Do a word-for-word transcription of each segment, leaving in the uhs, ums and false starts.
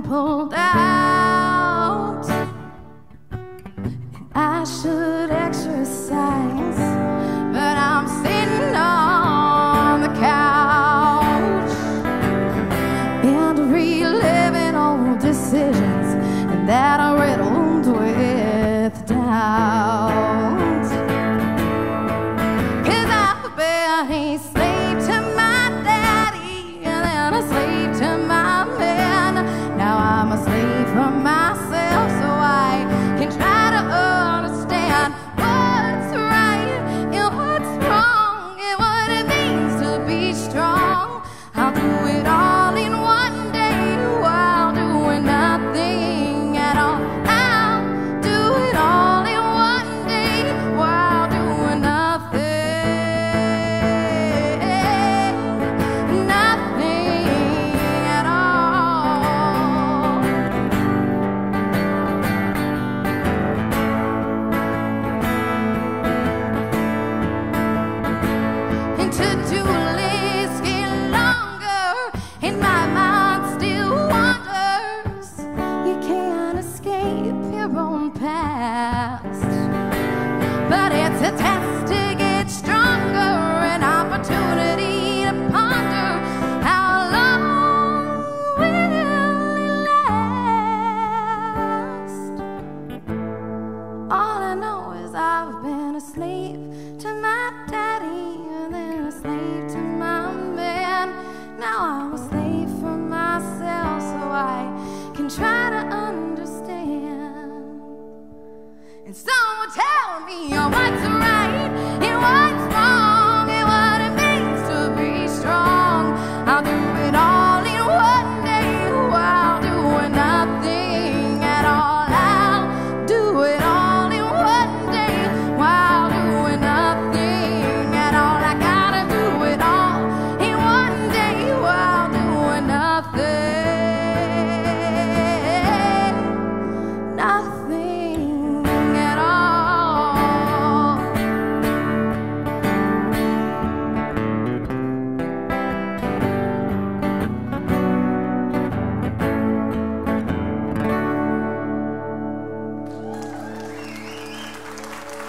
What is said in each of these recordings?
been pulled out. I should exercise, but I'm sitting on the couch and reliving old decisions that are riddled with doubt. 'Cause I've been a slave to my daddy, and then a slave to my men. Now I'm a slave for myself, so I can try to understand what's right and what's wrong and what it means to be strong. I'll do it all in one day while doing nothing.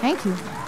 Thank you.